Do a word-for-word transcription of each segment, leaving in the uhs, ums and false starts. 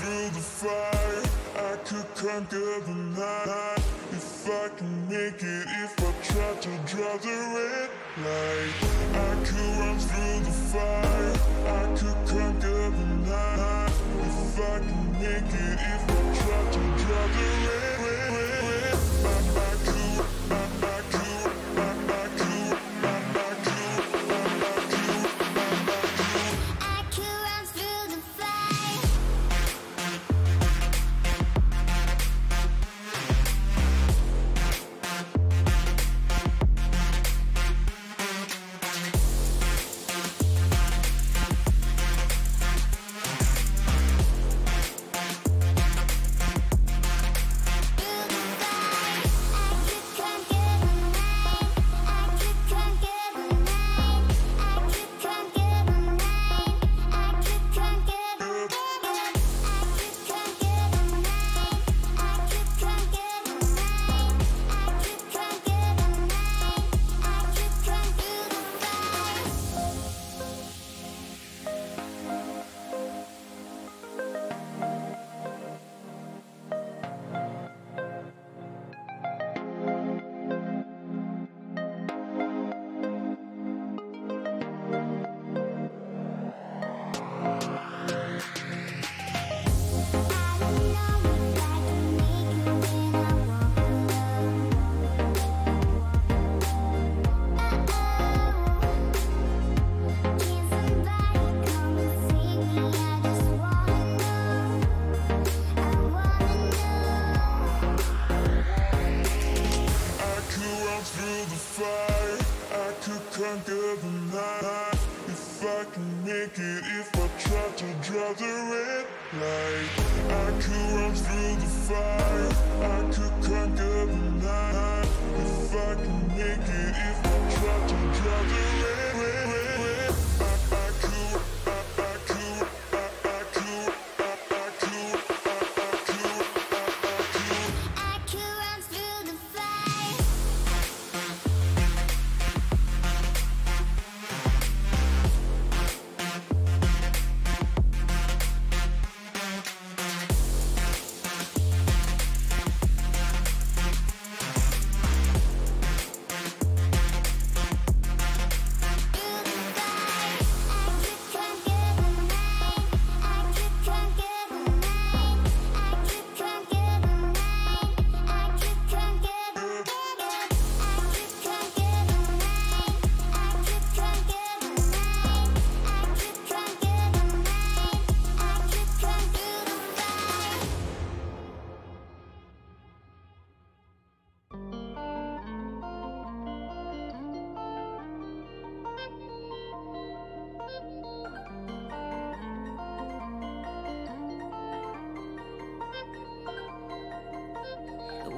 Through the fire, I could conquer the night. If I can make it, if I try to draw the red light. I could run through the fire, I could conquer the night. If I can make it, if I try to draw the red light. I, I could, I, I could, I, I could, I, I could, I, I could, I, I could. I could run through the fire. by the red light. I could run through the fire, I could conquer the night. If I can make it, if I try to draw the red, red, red, red. I, I could, I, I could, I, I could, I, I could, I, I could, I, I could. I could run through the fire.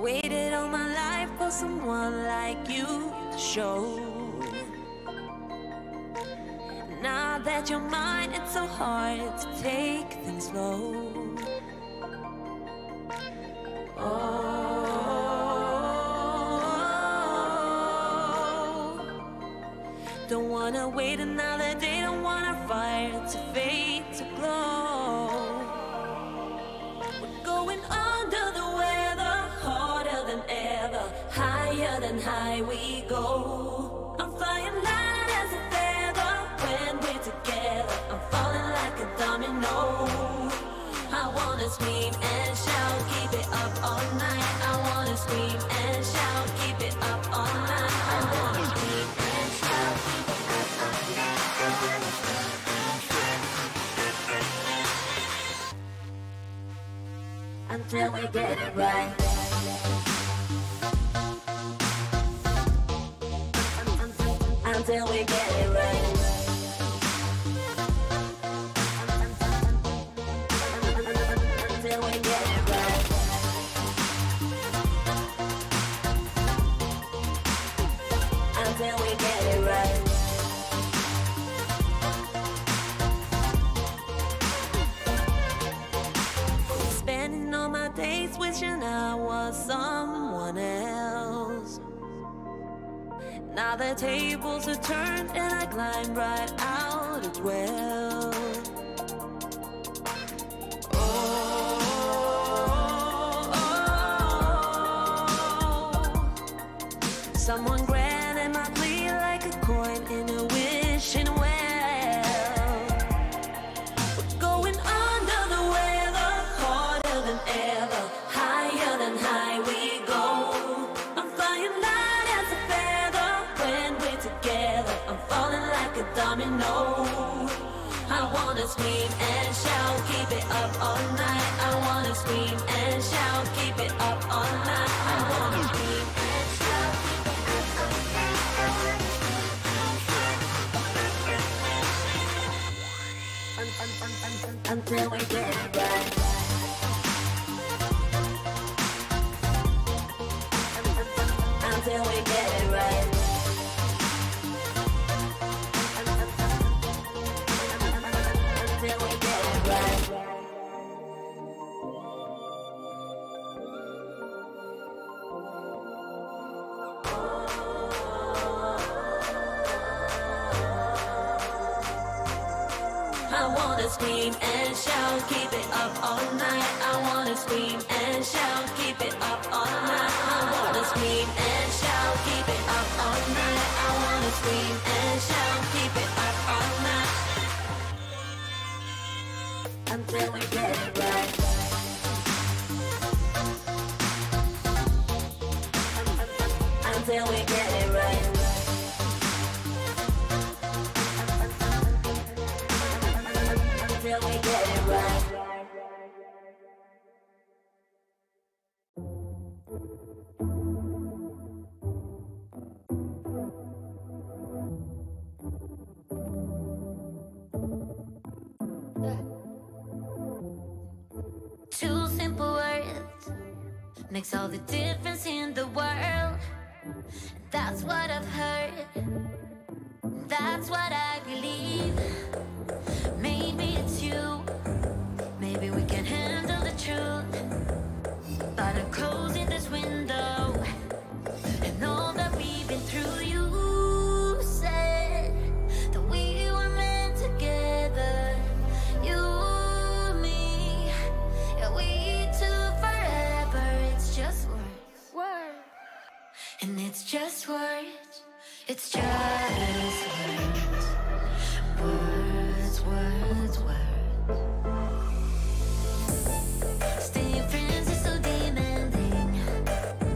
Waited all my life for someone like you to show. Now that you're mine, it's so hard to take things slow. Oh, don't wanna wait another day, don't wanna fire to fade to glow. We're going under the weather, harder than ever, higher than high we go. I'm flying light as a feather when we're together. I'm falling like a domino. I wanna scream and shout, keep it up all night. I wanna scream and shout, keep it up all night. I wanna scream and shout, keep it up all night. Until we get it right. Until we get it right. Until we get it right. Until we get it right. Days wishing I was someone else. Now the tables are turned and I climb right out as well. Oh, oh, oh, oh. Someone granted my plea like a coin in a wishing well. Domino. I wanna scream and shout, keep it up all night. I wanna scream and shout, keep it up all night. I wanna scream and shout, keep it up all night. Until we get it right. Until we get it right. I wanna scream and shout, keep it up all night. I wanna scream and shout, keep it up all night. I wanna scream and shout, keep it up all night. I wanna scream and shout, keep it up all night. Until we get it right. Until we get it right. Until we get it right. Two simple words makes all the difference in the world. That's what I've heard, that's what I believe. Maybe it's you, maybe we can handle the truth. But I'm closing this window, and all that we've been through. You said that we were meant together, you and me, yeah, we two forever. It's just words, words. And it's just words, it's just words. Words, words, words. Staying friends is so demanding.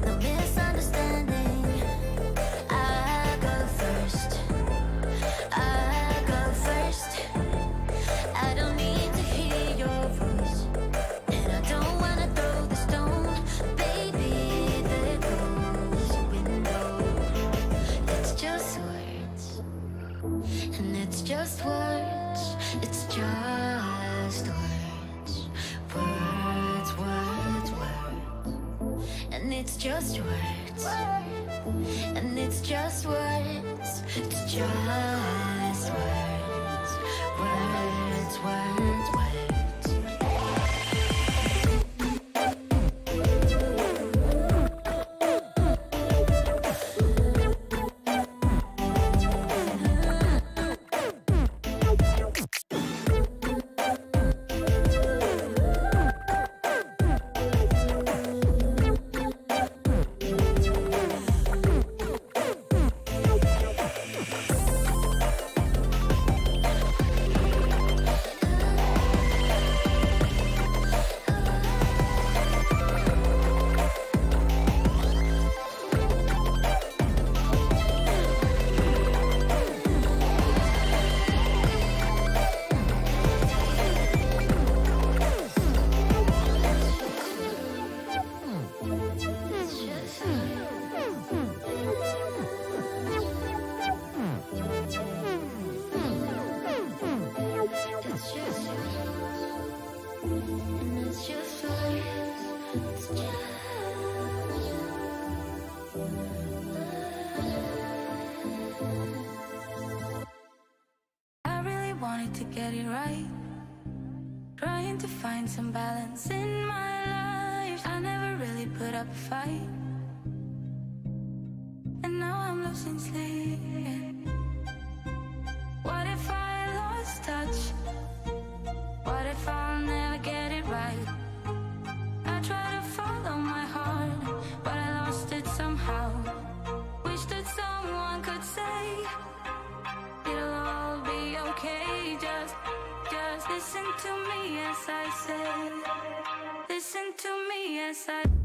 No misunderstanding. I go first, I go first. I don't need to hear your voice, and I don't wanna throw the stone. Baby, there goes a window. It's just words, and it's just words. It's just words. Words, words, words. And it's just words, and it's just words. It's just words. Words, words, words. Listen to me as I say, listen to me as I